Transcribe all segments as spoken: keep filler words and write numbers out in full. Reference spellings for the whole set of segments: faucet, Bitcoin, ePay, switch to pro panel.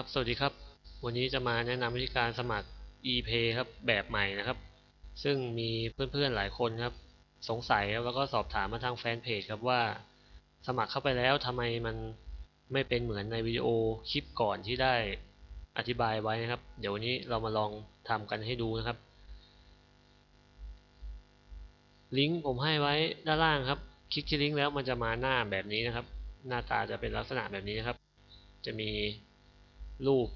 ครับสวัสดีครับวันนี้จะมาแนะนำวิธีการสมัคร ePay ครับแบบใหม่นะครับซึ่งมีเพื่อนๆหลายคนครับสงสัยแล้วก็สอบถามมาทางแฟนเพจครับว่าสมัครเข้าไปแล้วทำไมมันไม่เป็นเหมือนในวิดีโอคลิปก่อนที่ได้อธิบายไว้นะครับเดี๋ยววันนี้เรามาลองทำกันให้ดูนะครับลิงก์ผมให้ไว้ด้านล่างครับคลิกที่ลิงก์แล้วมันจะมาหน้าแบบนี้นะครับหน้าตาจะเป็นลักษณะแบบนี้นะครับจะมีรูป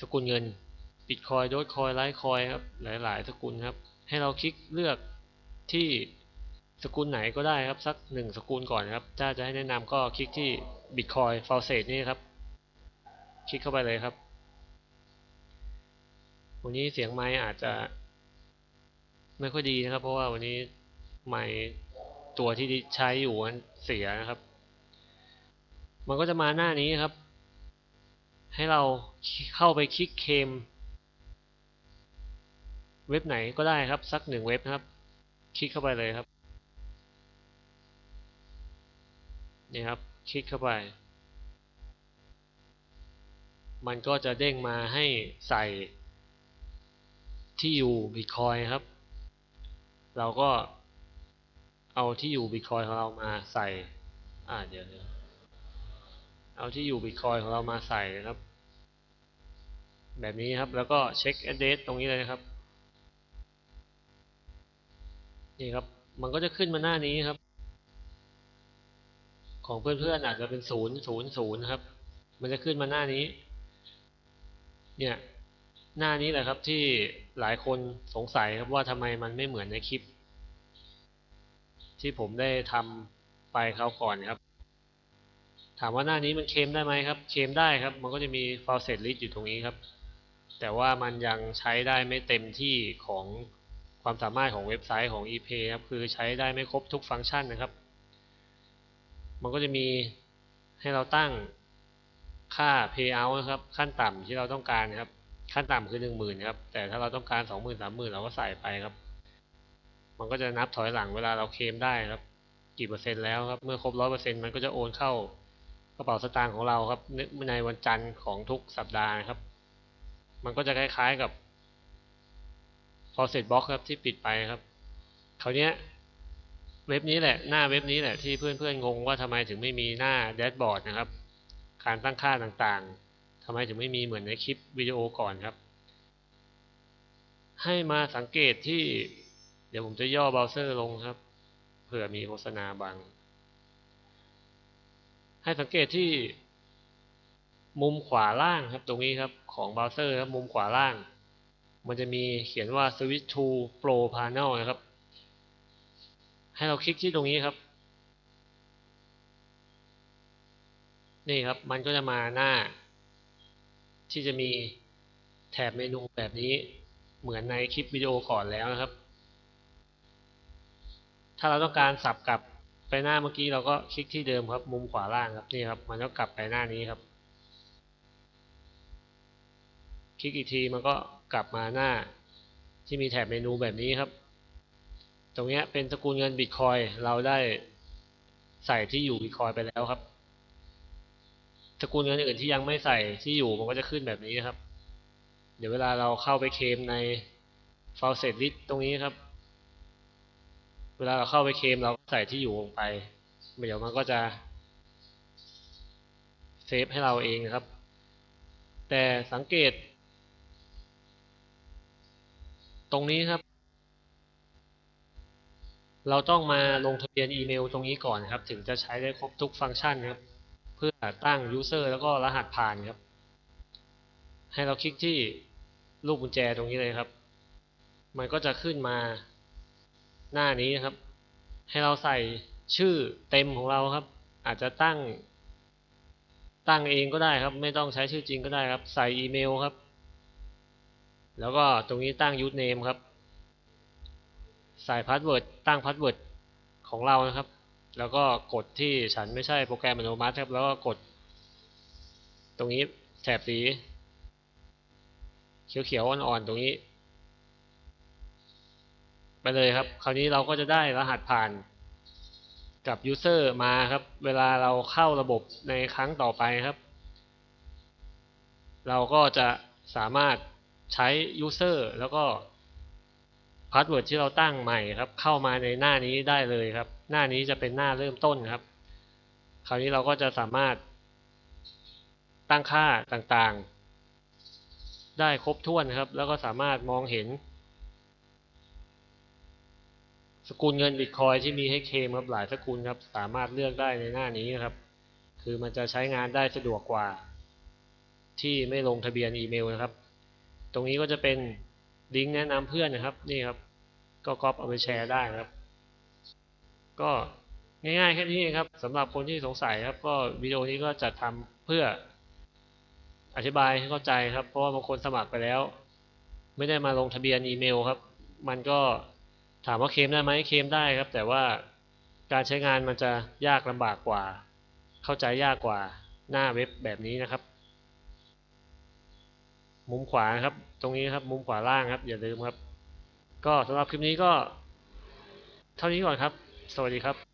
สกุลเงิน Bitcoin โดจคอยไลท์คอยครับหลายๆสกุลครับให้เราคลิกเลือกที่สกุลไหนก็ได้ครับสักหนึ่งสกุลก่อนครับถ้าจะให้แนะนำก็คลิกที่ Bitcoin ฟาวเซตนี่ครับคลิกเข้าไปเลยครับวันนี้เสียงไมค์อาจจะไม่ค่อยดีนะครับเพราะว่าวันนี้ไมค์ตัวที่ใช้อยู่มันเสียนะครับมันก็จะมาหน้านี้ครับให้เราเข้าไปคลิกเคลมเว็บไหนก็ได้ครับสักหนึ่งเว็บนะครับคลิกเข้าไปเลยครับนี่ครับคลิกเข้าไปมันก็จะเด้งมาให้ใส่ที่อยู่ Bitcoin ครับเราก็เอาที่อยู่ Bitcoin ของเรามาใส่อ่าเดี๋ยวเอาที่อยู่ Bitcoin ของเรามาใส่นะครับแบบนี้ครับแล้วก็เช็ค address ตรงนี้เลยนะครับนี่ครับมันก็จะขึ้นมาหน้านี้ครับของเพื่อนๆอาจจะเป็นศูนย์ ศูนย์ ศูนย์ครับมันจะขึ้นมาหน้านี้เนี่ยหน้านี้แหละครับที่หลายคนสงสัยครับว่าทำไมมันไม่เหมือนในคลิปที่ผมได้ทำไปคราวก่อนครับถามว่าหน้านี้มันเคลมได้ไหมครับเคลมได้ครับมันก็จะมี faucet list อยู่ตรงนี้ครับแต่ว่ามันยังใช้ได้ไม่เต็มที่ของความสามารถของเว็บไซต์ของ ePay ครับคือใช้ได้ไม่ครบทุกฟังก์ชันนะครับมันก็จะมีให้เราตั้งค่า payout นะครับขั้นต่ำที่เราต้องการนะครับขั้นต่ำคือ หนึ่งหมื่น ครับแต่ถ้าเราต้องการ สองหมื่น สามหมื่น เราก็ใส่ไปครับมันก็จะนับถอยหลังเวลาเราเคลมได้ครับกี่เปอร์เซ็นต์แล้วครับเมื่อครบ หนึ่งร้อยเปอร์เซ็นต์ มันก็จะโอนเข้ากระเป๋าสตางค์ของเราครับในวันจันทร์ของทุกสัปดาห์นะครับมันก็จะคล้ายๆกับ faucet box ครับที่ปิดไปครับคราวนี้เว็บนี้แหละหน้าเว็บนี้แหละที่เพื่อนๆงงว่าทำไมถึงไม่มีหน้าแดชบอร์ดนะครับการตั้งค่าต่างๆทำไมถึงไม่มีเหมือนในคลิปวิดีโอก่อนครับให้มาสังเกตที่เดี๋ยวผมจะย่อเบราว์เซอร์ลงครับเผื่อมีโฆษณาบังให้สังเกตที่มุมขวาล่างครับตรงนี้ครับของเบราว์เซอร์ครับมุมขวาล่างมันจะมีเขียนว่า switch to pro panel นะครับให้เราคลิกที่ตรงนี้ครับนี่ครับมันก็จะมาหน้าที่จะมีแถบเมนูแบบนี้เหมือนในคลิปวิดีโอก่อนแล้วนะครับถ้าเราต้องการสับกลับไปหน้าเมื่อกี้เราก็คลิกที่เดิมครับมุมขวาล่างครับนี่ครับมันก็กลับไปหน้านี้ครับคลิกอีกทีมันก็กลับมาหน้าที่มีแถบเมนูแบบนี้ครับตรงนี้เป็นสกุลเงิน Bitcoin เราได้ใส่ที่อยู่ Bitcoin ไปแล้วครับสกุลเงินอื่นที่ยังไม่ใส่ที่อยู่มันก็จะขึ้นแบบนี้ครับเดี๋ยวเวลาเราเข้าไปเคลมใน faucet list ตรงนี้ครับเวลาเราเข้าไปเคลมเราใส่ที่อยู่ลงไปเดี๋ยวมันก็จะเซฟให้เราเองนะครับแต่สังเกตตรงนี้ครับเราต้องมาลงทะเบียนอีเมลตรงนี้ก่อนครับถึงจะใช้ได้ครบทุกฟังก์ชันครับเพื่อตั้ง user แล้วก็รหัสผ่านครับให้เราคลิกที่ลูกกุญแจตรงนี้เลยครับมันก็จะขึ้นมาหน้านี้นะครับให้เราใส่ชื่อเต็มของเราครับอาจจะตั้งตั้งเองก็ได้ครับไม่ต้องใช้ชื่อจริงก็ได้ครับใส่อีเมลครับแล้วก็ตรงนี้ตั้ง username ครับใส่พาสเวิร์ดตั้งพาสเวิร์ดของเรานะครับแล้วก็กดที่ฉันไม่ใช่โปรแกรมอัตโนมัติครับแล้วก็กดตรงนี้แถบสีเขียวๆอ่อนๆตรงนี้ไปเลยครับคราวนี้เราก็จะได้รหัสผ่านกับ user มาครับเวลาเราเข้าระบบในครั้งต่อไปครับ เราก็จะสามารถใช้ user แล้วก็ password ที่เราตั้งใหม่ครับเข้ามาในหน้านี้ได้เลยครับหน้านี้จะเป็นหน้าเริ่มต้นครับคราวนี้เราก็จะสามารถตั้งค่าต่างๆได้ครบถ้วนครับแล้วก็สามารถมองเห็นสกุลเงิน Bitcoin ที่มีให้เคลมครับหลายสกุลครับสามารถเลือกได้ในหน้านี้ครับคือมันจะใช้งานได้สะดวกกว่าที่ไม่ลงทะเบียนอีเมลนะครับตรงนี้ก็จะเป็นลิงก์แนะนำเพื่อนนะครับนี่ครับก็ก๊อปเอาไปแชร์ได้ครับก็ง่ายๆแค่นี้ครับสำหรับคนที่สงสัยครับก็วิดีโอนี้ก็จะทำเพื่ออธิบายให้เข้าใจครับเพราะว่าบางคนสมัครไปแล้วไม่ได้มาลงทะเบียนอีเมลครับมันก็ถามว่าเคลมได้ไหมเคลมได้ครับแต่ว่าการใช้งานมันจะยากลำบากกว่าเข้าใจยากกว่าหน้าเว็บแบบนี้นะครับมุมขวาครับตรงนี้ครับมุมขวาล่างครับอย่าลืมครับก็สำหรับคลิปนี้ก็เท่านี้ก่อนครับสวัสดีครับ